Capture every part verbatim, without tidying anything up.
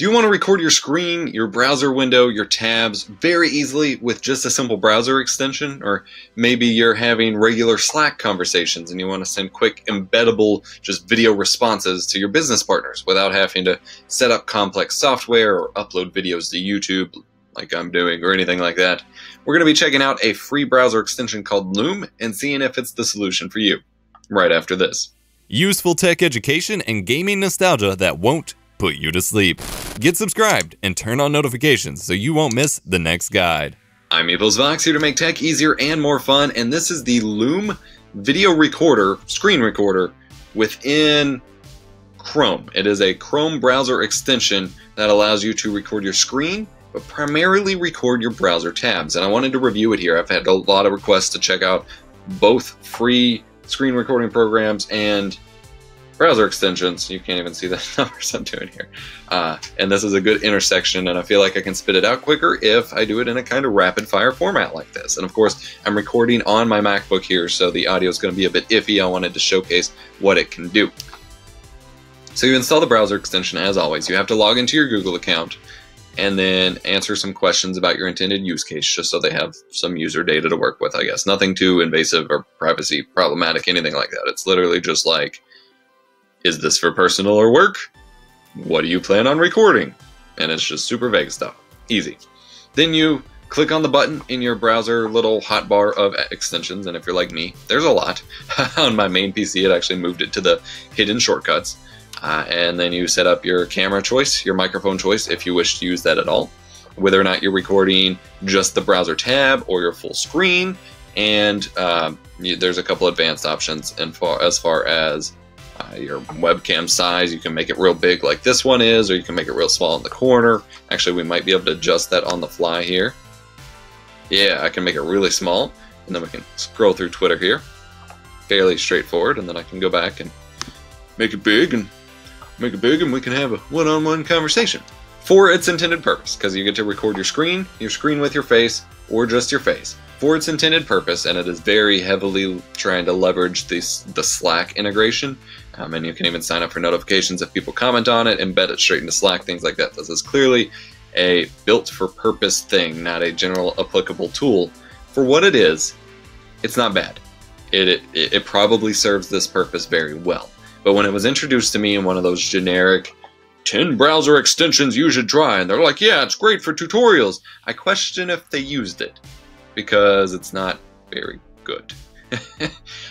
Do you want to record your screen, your browser window, your tabs very easily with just a simple browser extension? Or maybe you're having regular Slack conversations and you want to send quick, embeddable, just video responses to your business partners without having to set up complex software or upload videos to YouTube like I'm doing or anything like that. We're going to be checking out a free browser extension called Loom and seeing if it's the solution for you right after this. Useful tech education and gaming nostalgia that won't put you to sleep. Get subscribed and turn on notifications so you won't miss the next guide. I'm EposVox, here to make tech easier and more fun, and this is the Loom video recorder, screen recorder, within Chrome. It is a Chrome browser extension that allows you to record your screen, but primarily record your browser tabs. And I wanted to review it here. I've had a lot of requests to check out both free screen recording programs and browser extensions. You can't even see the numbers I'm doing here. Uh, and this is a good intersection, and I feel like I can spit it out quicker if I do it in a kind of rapid fire format like this. And of course, I'm recording on my MacBook here, so the audio is going to be a bit iffy. I wanted to showcase what it can do. So you install the browser extension as always. You have to log into your Google account and then answer some questions about your intended use case, just so they have some user data to work with, I guess. Nothing too invasive or privacy problematic, anything like that. It's literally just like, is this for personal or work? What do you plan on recording? And it's just super vague stuff. Easy. Then you click on the button in your browser little hotbar of extensions, and if you're like me, there's a lot. On my main P C, it actually moved it to the hidden shortcuts. Uh, and then you set up your camera choice, your microphone choice, if you wish to use that at all. Whether or not you're recording just the browser tab or your full screen. And uh, there's a couple advanced options in far, as far as Uh, your webcam size. You can make it real big like this one is, or you can make it real small in the corner. Actually, we might be able to adjust that on the fly here. Yeah, I can make it really small, and then we can scroll through Twitter here. Fairly straightforward, and then I can go back and make it big, and make it big, and we can have a one-on-one conversation for its intended purpose, because you get to record your screen, your screen with your face, or just your face, for its intended purpose, and it is very heavily trying to leverage this, the Slack integration, um, and you can even sign up for notifications if people comment on it, embed it straight into Slack, things like that. This is clearly a built-for-purpose thing, not a general applicable tool. For what it is, it's not bad. It, it, it probably serves this purpose very well, but when it was introduced to me in one of those generic ten browser extensions you should try, and they're like, yeah, it's great for tutorials, I question if they used it, because it's not very good.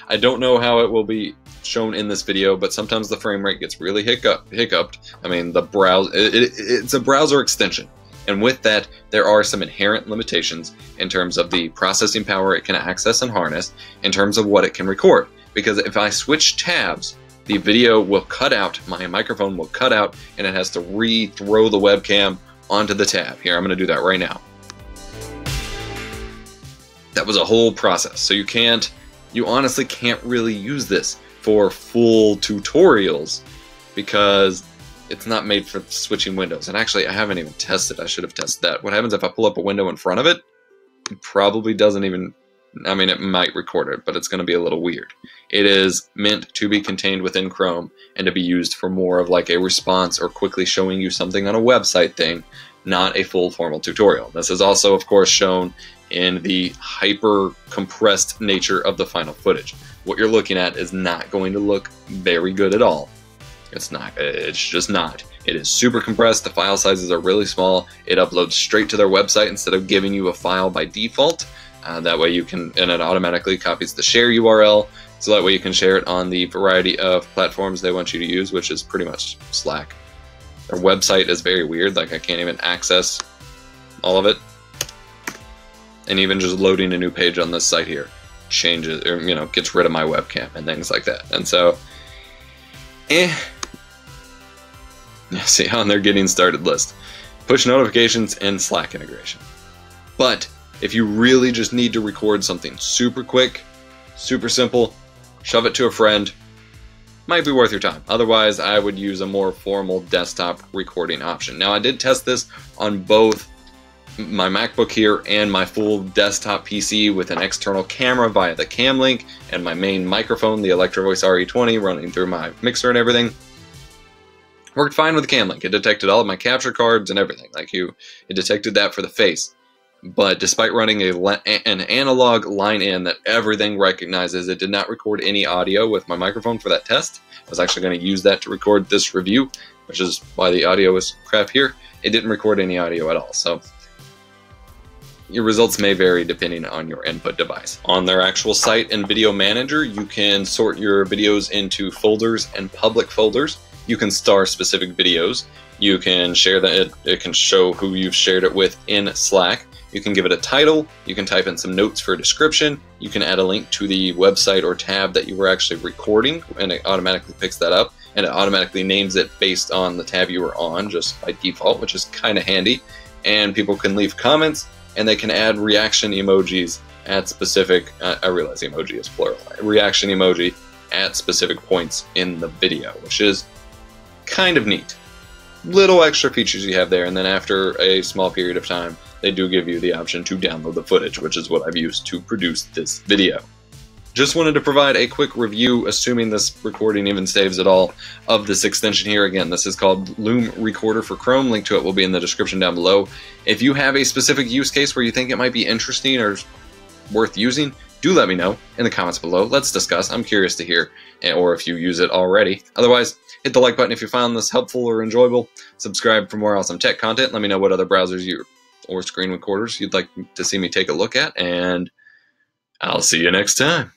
I don't know how it will be shown in this video, but sometimes the frame rate gets really hiccup, hiccuped. I mean, the browse, it, it, it's a browser extension. And with that, there are some inherent limitations in terms of the processing power it can access and harness, in terms of what it can record. Because if I switch tabs, the video will cut out, my microphone will cut out, and it has to re-throw the webcam onto the tab. Here, I'm gonna do that right now. That was a whole process, so you can't, you honestly can't really use this for full tutorials because it's not made for switching windows. And actually, I haven't even tested, I should have tested that. What happens if I pull up a window in front of it? It probably doesn't even, I mean, it might record it, but it's going to be a little weird. It is meant to be contained within Chrome and to be used for more of like a response or quickly showing you something on a website thing, not a full formal tutorial. This is also, of course, shown in the hyper compressed nature of the final footage. What you're looking at is not going to look very good at all. It's not, it's just not. It is super compressed, the file sizes are really small, it uploads straight to their website instead of giving you a file by default. Uh, that way you can, and it automatically copies the share U R L, so that way you can share it on the variety of platforms they want you to use, which is pretty much Slack. Their website is very weird, like I can't even access all of it. And even just loading a new page on this site here changes, or, you know, gets rid of my webcam and things like that. And so, eh. See, on their getting started list. Push notifications and Slack integration. But if you really just need to record something super quick, super simple, shove it to a friend, might be worth your time. Otherwise, I would use a more formal desktop recording option. Now, I did test this on both my MacBook here and my full desktop P C with an external camera via the Cam Link and my main microphone, the Electro Voice R E twenty, running through my mixer and everything. Worked fine with the cam link. It detected all of my capture cards and everything. Like you, it detected that for the face. But despite running a an analog line in that everything recognizes, it did not record any audio with my microphone for that test. I was actually going to use that to record this review, which is why the audio is crap here. It didn't record any audio at all, so your results may vary depending on your input device. On their actual site and video manager, you can sort your videos into folders and public folders. You can star specific videos. You can share that, it, it can show who you've shared it with in Slack. You can give it a title, you can type in some notes for a description, you can add a link to the website or tab that you were actually recording, and it automatically picks that up, and it automatically names it based on the tab you were on just by default, which is kind of handy. And people can leave comments, and they can add reaction emojis at specific, uh, I realize emoji is plural, reaction emoji at specific points in the video, which is kind of neat. Little extra features you have there, and then after a small period of time, they do give you the option to download the footage, which is what I've used to produce this video. Just wanted to provide a quick review, assuming this recording even saves at all, of this extension here. Again, this is called Loom Recorder for Chrome. Link to it will be in the description down below. If you have a specific use case where you think it might be interesting or worth using, do let me know in the comments below. Let's discuss. I'm curious to hear, or if you use it already. Otherwise, hit the like button if you found this helpful or enjoyable. Subscribe for more awesome tech content. Let me know what other browsers you or screen recorders you'd like to see me take a look at, and I'll see you next time.